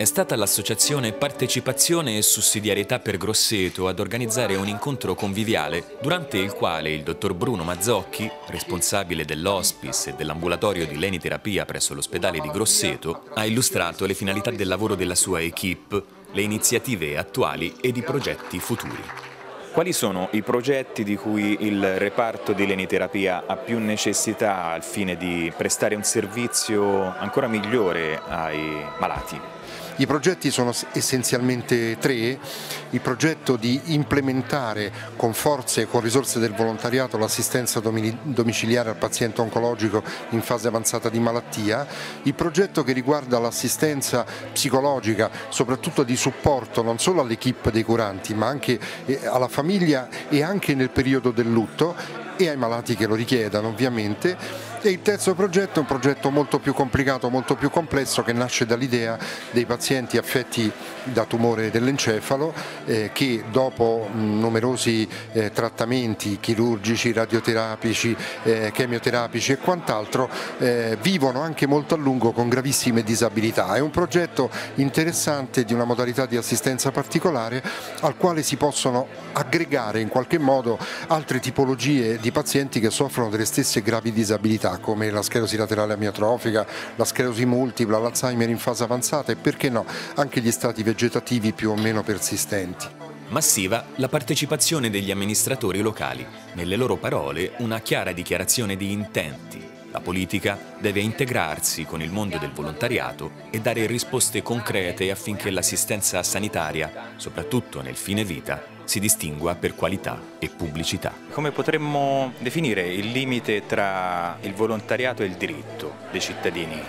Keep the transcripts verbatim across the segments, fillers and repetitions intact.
È stata l'associazione Partecipazione e Sussidiarietà per Grosseto ad organizzare un incontro conviviale durante il quale il dottor Bruno Mazzocchi, responsabile dell'hospice e dell'ambulatorio di leniterapia presso l'ospedale di Grosseto, ha illustrato le finalità del lavoro della sua equipe, le iniziative attuali ed i progetti futuri. Quali sono i progetti di cui il reparto di leniterapia ha più necessità al fine di prestare un servizio ancora migliore ai malati? I progetti sono essenzialmente tre: il progetto di implementare con forze e con risorse del volontariato l'assistenza domiciliare al paziente oncologico in fase avanzata di malattia, il progetto che riguarda l'assistenza psicologica, soprattutto di supporto non solo all'equipe dei curanti ma anche alla famiglia e anche nel periodo del lutto, e ai malati che lo richiedano ovviamente, e il terzo progetto è un progetto molto più complicato, molto più complesso, che nasce dall'idea dei pazienti affetti da tumore dell'encefalo eh, che dopo mh, numerosi eh, trattamenti chirurgici, radioterapici, eh, chemioterapici e quant'altro eh, vivono anche molto a lungo con gravissime disabilità. È un progetto interessante di una modalità di assistenza particolare al quale si possono aggregare in qualche modo altre tipologie di pazienti che soffrono delle stesse gravi disabilità, come la sclerosi laterale amiotrofica, la sclerosi multipla, l'Alzheimer in fase avanzata e, perché no, anche gli stati vegetativi più o meno persistenti. Massiva la partecipazione degli amministratori locali, nelle loro parole una chiara dichiarazione di intenti. La politica deve integrarsi con il mondo del volontariato e dare risposte concrete affinché l'assistenza sanitaria, soprattutto nel fine vita, si distingua per qualità e pubblicità. Come potremmo definire il limite tra il volontariato e il diritto dei cittadini?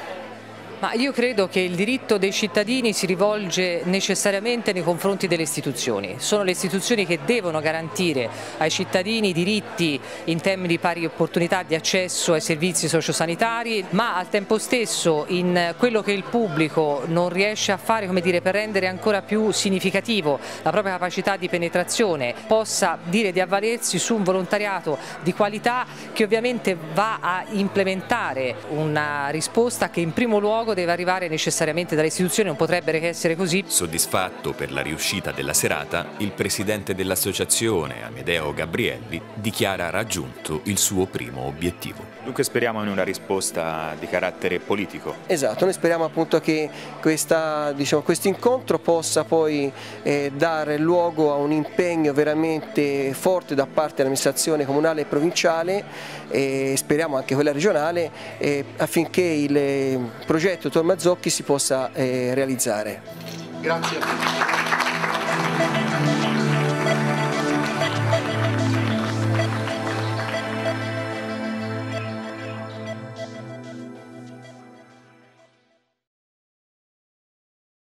Ma io credo che il diritto dei cittadini si rivolge necessariamente nei confronti delle istituzioni. Sono le istituzioni che devono garantire ai cittadini diritti in termini di pari opportunità di accesso ai servizi sociosanitari, ma al tempo stesso in quello che il pubblico non riesce a fare, come dire, per rendere ancora più significativo la propria capacità di penetrazione, possa dire di avvalersi su un volontariato di qualità che ovviamente va a implementare una risposta che in primo luogo deve arrivare necessariamente dalle istituzioni, non potrebbe che essere così. Soddisfatto per la riuscita della serata, il presidente dell'associazione, Amedeo Gabbrielli, dichiara raggiunto il suo primo obiettivo. Dunque speriamo in una risposta di carattere politico. Esatto, noi speriamo appunto che questa, diciamo, questo incontro possa poi eh, dare luogo a un impegno veramente forte da parte dell'amministrazione comunale e provinciale, e speriamo anche quella regionale, eh, affinché il progetto Tormazocchi si possa eh, realizzare. Grazie a tutti.